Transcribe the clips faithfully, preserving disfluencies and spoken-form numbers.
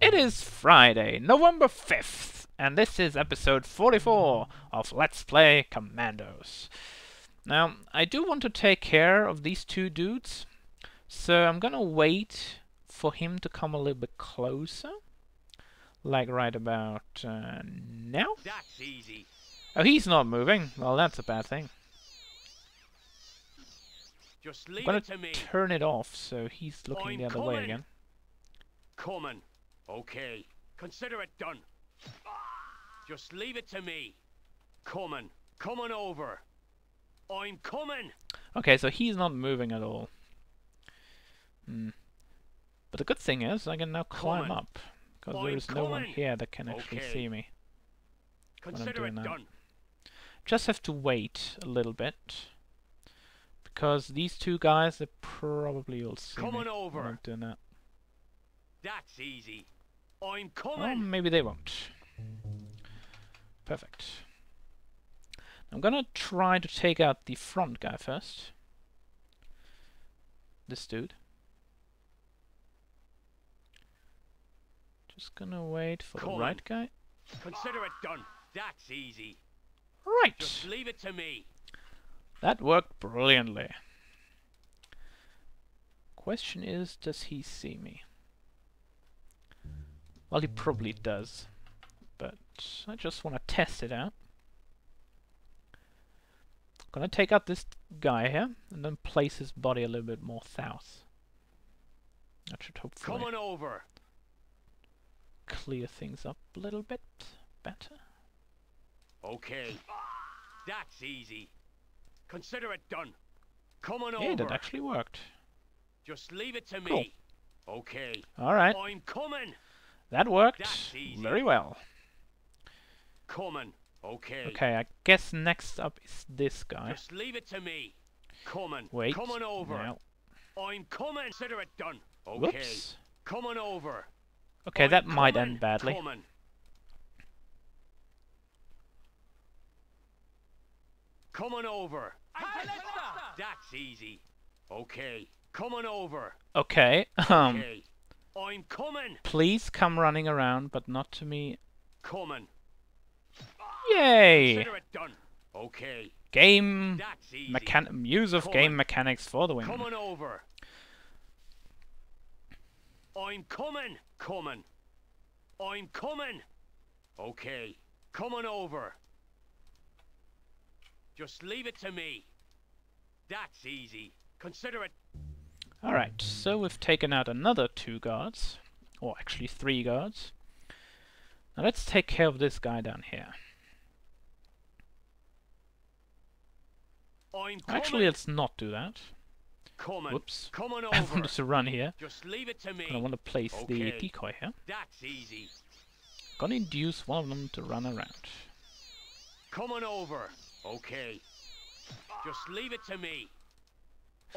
It is Friday, November fifth, and this is episode forty-four of Let's Play Commandos. Now, I do want to take care of these two dudes, so I'm gonna wait for him to come a little bit closer. Like right about uh, now. That's easy. Oh, he's not moving. Well, that's a bad thing. Just leave I'm gonna it to me. Turn it off so he's looking I'm the other coming. way again. Coming. Okay, consider it done. Just leave it to me. Coming, coming over. I'm coming. Okay, so he's not moving at all. Hmm. But the good thing is I can now climb coming. up because there is coming. no one here that can actually okay. see me. Consider it now. done. Just have to wait a little bit because these two guys, they probably will see coming me. Over. I'm doing that. That's easy. I'm coming. Well, maybe they won't. Perfect. I'm gonna try to take out the front guy first. This dude. Just gonna wait for Come the right guy. Consider it done. That's easy. Right. Just leave it to me. That worked brilliantly. Question is, does he see me? Well, he probably does, but I just want to test it out. I'm gonna take out this guy here and then place his body a little bit more south. That should hopefully Coming over. clear things up a little bit better. Okay, that's easy. Consider it done. Come on yeah, over. Yeah, that actually worked. Just leave it to cool. me. Okay. All right. I'm coming. That worked very well. Coming. Okay. Okay, I guess next up is this guy. Just leave it to me. Coming. Wait. Coming over. No. I'm coming. Consider it done. Okay. Whoops. Coming over. Okay, I'm that coming. might end badly. Coming. Coming over. That's easy. Okay. Coming over. Okay. Um. Okay. I'm coming. Please come running around, but not to me. Coming. Yay! Consider it done. Okay. Game mechan use of coming. game mechanics for the win. Coming over. I'm coming. Coming. I'm coming. Okay. Coming over. Just leave it to me. That's easy. Consider it. Alright, so we've taken out another two guards, or actually three guards. Now let's take care of this guy down here. I'm actually, let's not do that. Coming. Whoops. Coming over. I wanted to run here. Just leave it to me. And I want to place okay. the decoy here. That's easy. Gonna induce one of them to run around. Coming over. Okay. Just leave it to me.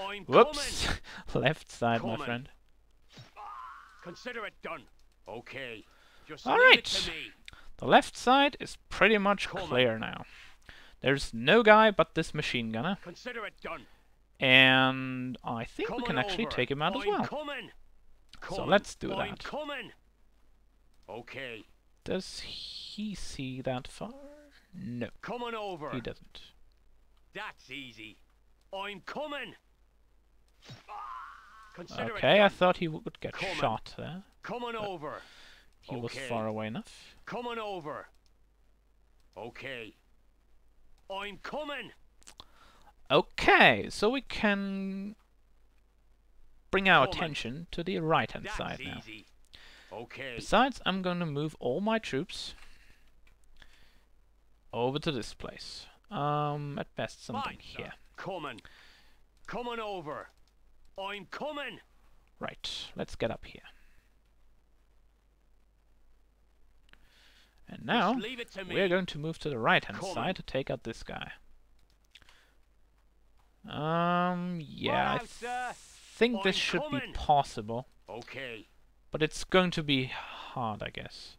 I'm Whoops! Left side, coming. my friend. Consider it done. Okay. Just All right. It to me. The left side is pretty much coming. clear now. There's no guy but this machine gunner. Consider it done. And I think coming we can actually over. take him out I'm as well. Coming. So let's do I'm that. Coming. Okay. Does he see that far? No. Coming over. He doesn't. That's easy. I'm coming. Consider okay, I thought he would get coming. shot there. Coming over. He okay. was far away enough. Coming over. Okay. I'm coming. Okay, so we can bring our coming. attention to the right-hand side easy. now. Okay. Besides, I'm going to move all my troops over to this place. Um, at best something Fine. here. Coming. Coming over. I'm coming. Right, let's get up here. And now we're going to move to the right-hand side to take out this guy. Um, yeah, I th think I'm this should coming. be possible. Okay. But it's going to be hard, I guess,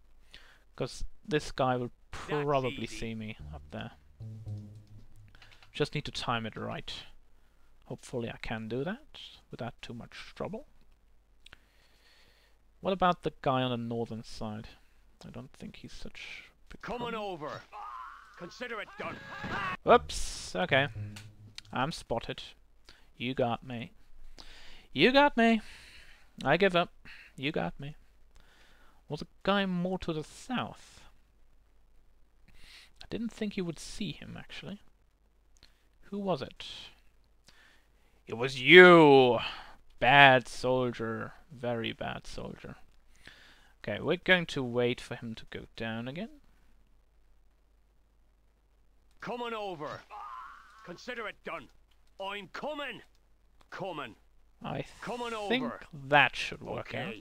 because this guy will probably see me up there. Just need to time it right. Hopefully I can do that without too much trouble. What about the guy on the northern side? I don't think he's such a big problem. Come on over. Consider it done. Whoops. Okay. I'm spotted. You got me. You got me. I give up. You got me. Was a guy more to the south? I didn't think you would see him, actually. Who was it? It was you! Bad soldier. Very bad soldier. Okay, we're going to wait for him to go down again. Come on over. Consider it done. I'm coming. Coming. I Come on think over. That should work okay. out.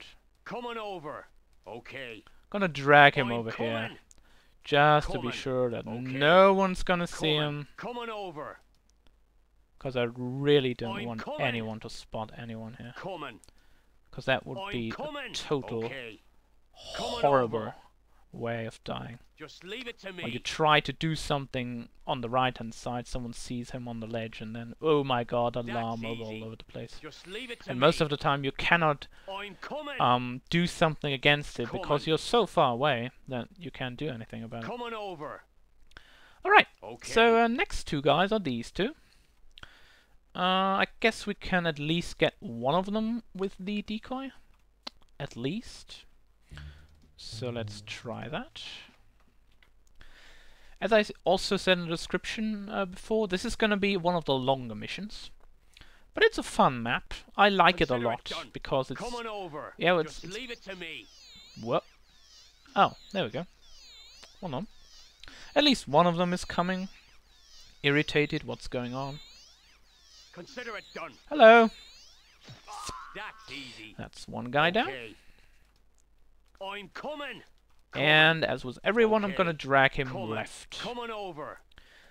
Come on over. Okay. Gonna drag him I'm over coming. Here. Just coming. To be sure that okay. no one's gonna coming. See him. Come on over. Because I really don't I'm want coming. Anyone to spot anyone here. Coming. Because that would I'm be a total okay. horrible way of dying. Just leave it to me. When you try to do something on the right-hand side, someone sees him on the ledge, and then, oh my god, alarm over all over the place. Just leave it to and me. Most of the time you cannot um, do something against it, coming. Because you're so far away that you can't do anything about Come it. Over. Alright, okay. so uh, next two guys are these two. Uh, I guess we can at least get one of them with the decoy. At least. So let's try that. As I also said in the description uh, before, this is going to be one of the longer missions. But it's a fun map. I like Consider it a lot it because it's... Come on over. Yeah, it's... Just it's leave it to me. What? Oh, there we go. Hold on. At least one of them is coming. Irritated, what's going on. Consider it done. Hello. That's easy. That's one guy okay. down. I'm coming. Come and as was everyone, okay. I'm gonna drag him Come left. Come on over.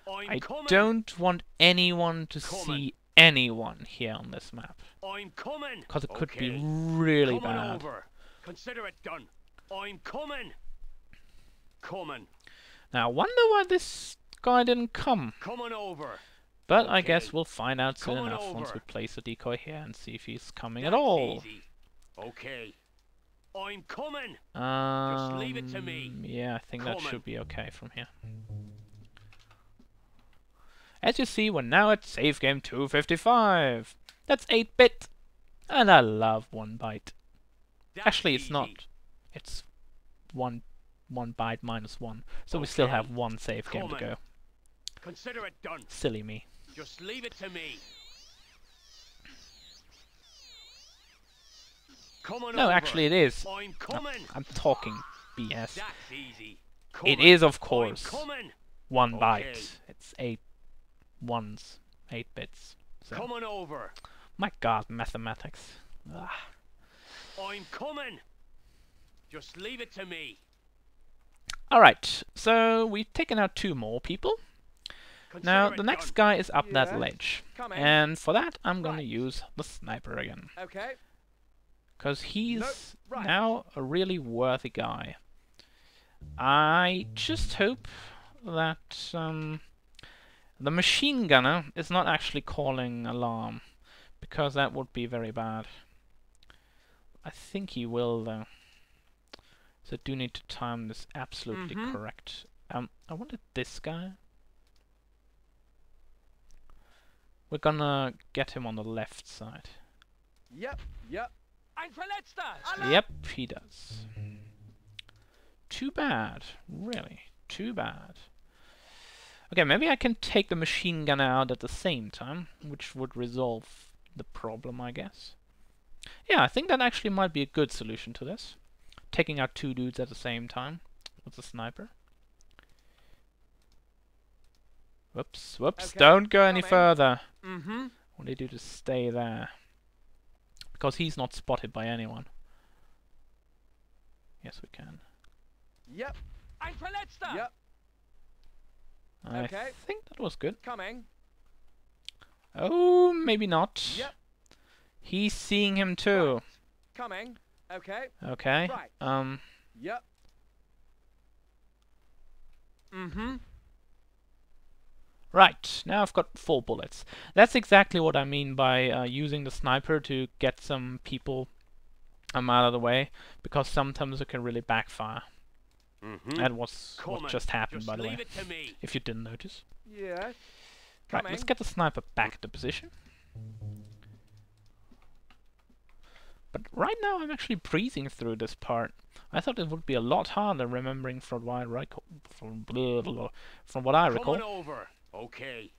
I'm I coming. Don't want anyone to Come see on. Anyone here on this map. I'm coming. Because it could okay. be really Come bad. Over. Consider it done. I'm coming. Coming. Now I wonder why this guy didn't come. Come on over. But okay. I guess we'll find out soon Coming enough over. Once we place a decoy here and see if he's coming That's at all. Easy. Okay. I'm coming. Um, Just leave it to me. Yeah, I think Coming. That should be okay from here. As you see, we're now at save game two fifty-five. That's eight bit. And I love one byte. Actually, it's easy. Not. It's one, one byte minus one. So okay. we still have one save Coming. Game to go. Consider it done. Silly me. Just leave it to me. Come on no, over. Actually it is. I'm, coming. No, I'm talking B S. That's easy. It is, of course, one okay. byte. It's eight ones, eight bits. So. Come on over. My god, mathematics. Ugh. I'm coming. Just leave it to me. Alright, so we've taken out two more people. Now, the next guy is up yeah. that ledge, and for that I'm going right. to use the sniper again. Okay. Because he's nope. right. now a really worthy guy. I just hope that um, the machine gunner is not actually calling alarm, because that would be very bad. I think he will, though. So I do need to time this absolutely mm-hmm. correct. Um, I wanted this guy. We're gonna get him on the left side. Yep, yep. Yep, he does. Too bad. Really, too bad. Okay, maybe I can take the machine gunner out at the same time, which would resolve the problem, I guess. Yeah, I think that actually might be a good solution to this. Taking out two dudes at the same time with the sniper. Whoops, whoops, okay, don't go any in. Further. Mm-hmm. I wanted you to stay there. Because he's not spotted by anyone. Yes, we can. Yep. I'm Prelesta. Yep. I okay. think that was good. Coming. Oh, maybe not. Yep. He's seeing him too. Right. Coming. Okay. Okay. Right. Um. Yep. Mm-hmm. Right, now I've got four bullets. That's exactly what I mean by uh, using the sniper to get some people I'm out of the way, because sometimes it can really backfire. Mm-hmm. That was what just happened, by the way, if you didn't notice. Yeah. Right, let's get the sniper back into position. But right now I'm actually breezing through this part. I thought it would be a lot harder, remembering from what I recall. From, blah, blah, blah, from what I recall. Come on over. Okay.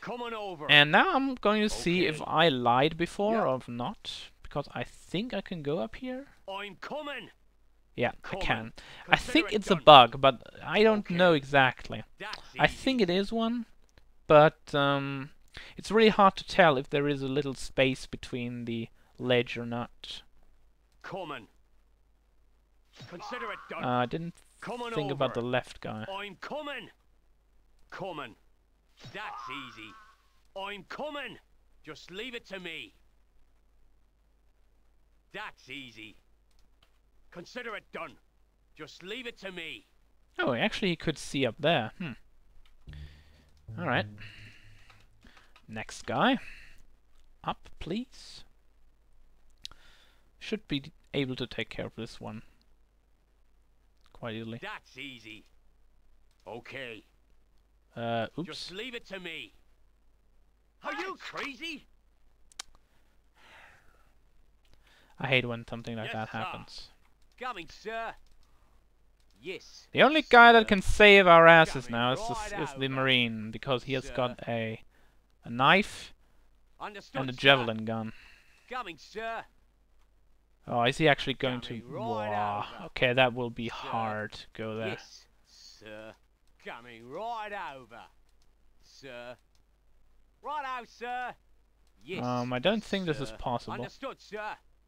Come on over. And now I'm going to okay. see if I lied before yeah. or not, because I think I can go up here. I'm coming. Yeah, coming. I can. Consider I think it's done. a bug, but I don't okay. know exactly. That's I easy. think it is one, but um, it's really hard to tell if there is a little space between the ledge or not. Coming. Consider it done. Uh, I didn't coming think over. about the left guy. I'm coming. Coming. That's easy. I'm coming. Just leave it to me. That's easy. Consider it done. Just leave it to me. Oh, actually he could see up there. Hmm. All right. Next guy. Up, please. Should be able to take care of this one quite easily. That's easy. Okay. Uh, oops. Just leave it to me. Are you crazy? I hate when something like yes, that happens. Sir. Coming, sir. Yes. The only sir. guy that can save our asses coming now is, right the, is the marine, because he has sir. got a a knife Understood, and a javelin sir. gun. Coming, sir. Oh, is he actually going coming to? Right wow. Okay, that will be sir. hard to go there. Yes, sir. Coming right over, sir. Right out, sir. Yes. Um, I don't think sir. this is possible. Understood, sir.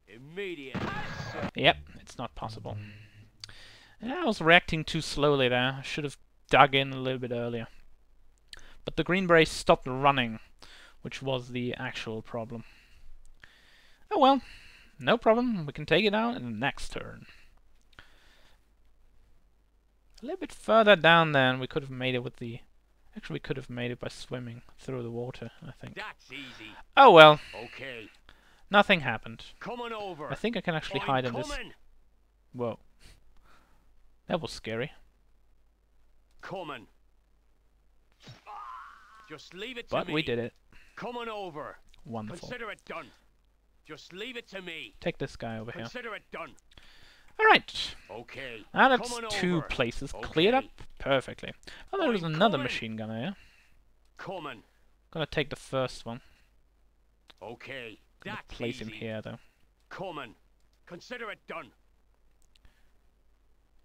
Immediate. Sir. Yep, it's not possible. I was reacting too slowly there. I should have dug in a little bit earlier. But the green berets stopped running, which was the actual problem. Oh well, no problem. We can take it out in the next turn. A little bit further down there, and we could have made it with the... Actually, we could have made it by swimming through the water, I think. That's easy. Oh well. Okay. Nothing happened. Come on over. I think I can actually I'm hide coming. in this... Whoa. That was scary. Come on. Just leave it to but me. But we did it. Come on over. Wonderful. Consider it done. Just leave it to me. Take this guy over Consider here. Consider it done. Alright, okay. now that's two over. places okay. cleared up perfectly. Oh, there was another machine gun here. Coming. Gonna take the first one. Okay. Gonna that's place easy. him here, though. Coming. Consider it done.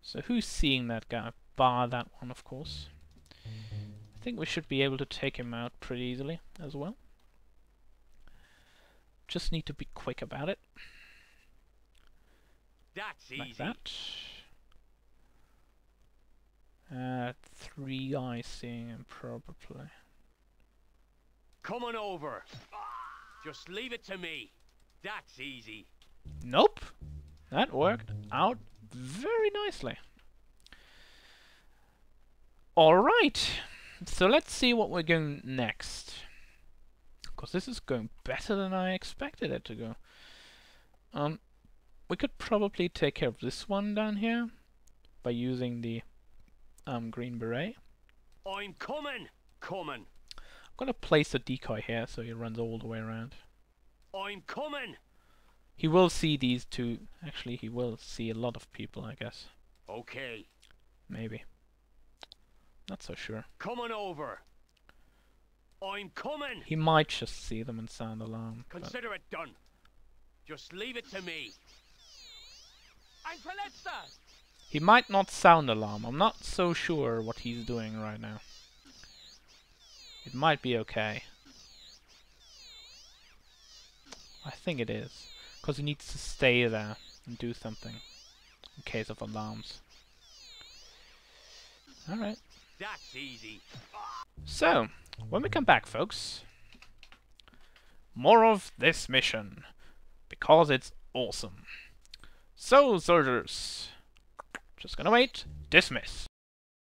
So who's seeing that guy? Bar that one, of course. I think we should be able to take him out pretty easily as well. Just need to be quick about it. That's like easy. that. Uh, three eyes seeing him probably. Come on over. Just leave it to me. That's easy. Nope. That worked out very nicely. All right. So let's see what we're going next. Because this is going better than I expected it to go. Um. We could probably take care of this one down here by using the um, green beret. I'm coming, coming. I'm gonna place a decoy here so he runs all the way around. I'm coming. He will see these two. Actually, he will see a lot of people, I guess. Okay. Maybe. Not so sure. Come on over. I'm coming. He might just see them and sound alarm. Consider it done. Just leave it to me. He might not sound alarm. I'm not so sure what he's doing right now. It might be okay. I think it is. Because he needs to stay there and do something in case of alarms. Alright. That's easy. So, when we come back, folks, more of this mission. Because it's awesome. So, soldiers, just gonna wait, dismiss.